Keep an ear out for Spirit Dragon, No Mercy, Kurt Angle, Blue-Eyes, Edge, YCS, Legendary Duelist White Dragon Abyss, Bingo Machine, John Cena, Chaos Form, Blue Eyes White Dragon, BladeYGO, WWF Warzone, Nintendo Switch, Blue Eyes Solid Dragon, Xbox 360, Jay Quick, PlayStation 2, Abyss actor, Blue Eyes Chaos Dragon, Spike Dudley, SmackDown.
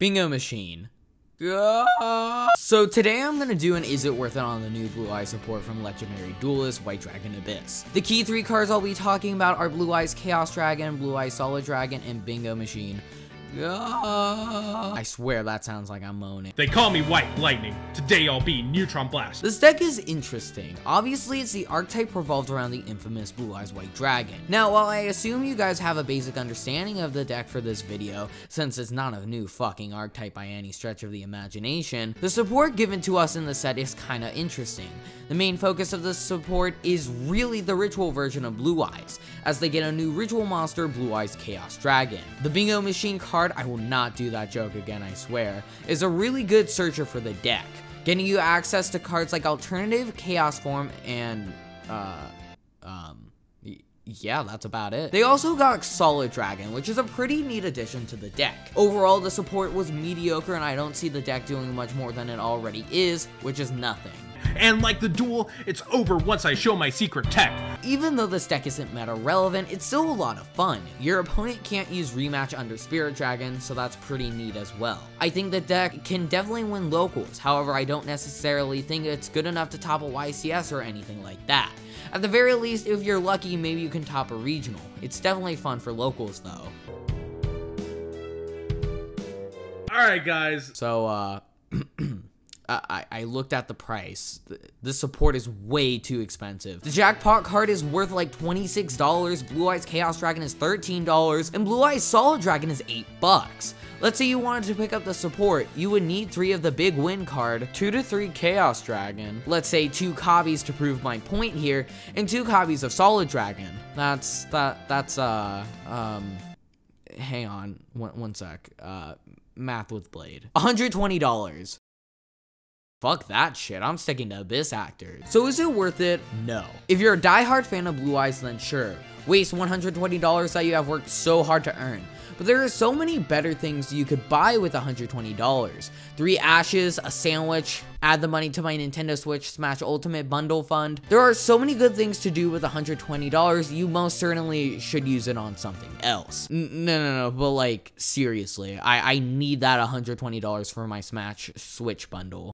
Bingo Machine. So today I'm gonna do an Is It Worth It on the new Blue Eyes support from Legendary Duelist White Dragon Abyss. The key three cards I'll be talking about are Blue Eyes Chaos Dragon, Blue Eyes Solid Dragon, and Bingo Machine. I swear that sounds like I'm moaning. They call me White Lightning. Today I'll be Neutron Blast. This deck is interesting. Obviously, it's the archetype revolved around the infamous Blue Eyes White Dragon. Now, while I assume you guys have a basic understanding of the deck for this video, since it's not a new fucking archetype by any stretch of the imagination, the support given to us in the set is kinda interesting. The main focus of this support is really the ritual version of Blue Eyes, as they get a new ritual monster, Blue Eyes Chaos Dragon. The Bingo Machine card, I will not do that joke again, I swear, is a really good searcher for the deck, getting you access to cards like Alternative, Chaos Form, and, yeah, that's about it. They also got Solid Dragon, which is a pretty neat addition to the deck. Overall, the support was mediocre, and I don't see the deck doing much more than it already is, which is nothing. And like the duel, it's over once I show my secret tech. Even though this deck isn't meta relevant, it's still a lot of fun. Your opponent can't use rematch under Spirit Dragon, so that's pretty neat as well. I think the deck can definitely win locals, however I don't necessarily think it's good enough to top a YCS or anything like that. At the very least, if you're lucky, maybe you can top a regional. It's definitely fun for locals though. Alright guys. So I looked at the price. This support is way too expensive. The jackpot card is worth like $26, Blue Eyes Chaos Dragon is $13, and Blue Eyes Solid Dragon is $8. Let's say you wanted to pick up the support, you would need 3 of the big win card, 2 to 3 Chaos Dragon, let's say 2 copies to prove my point here, and 2 copies of Solid Dragon. Hang on, one sec, math with Blade. $120. Fuck that shit, I'm sticking to Abyss Actor. So is it worth it? No. If you're a diehard fan of Blue Eyes, then sure. Waste $120 that you have worked so hard to earn. But there are so many better things you could buy with $120. 3 ashes, a sandwich, add the money to my Nintendo Switch Smash Ultimate Bundle Fund. There are so many good things to do with $120, you most certainly should use it on something else. No, but like, seriously, I need that $120 for my Smash Switch Bundle.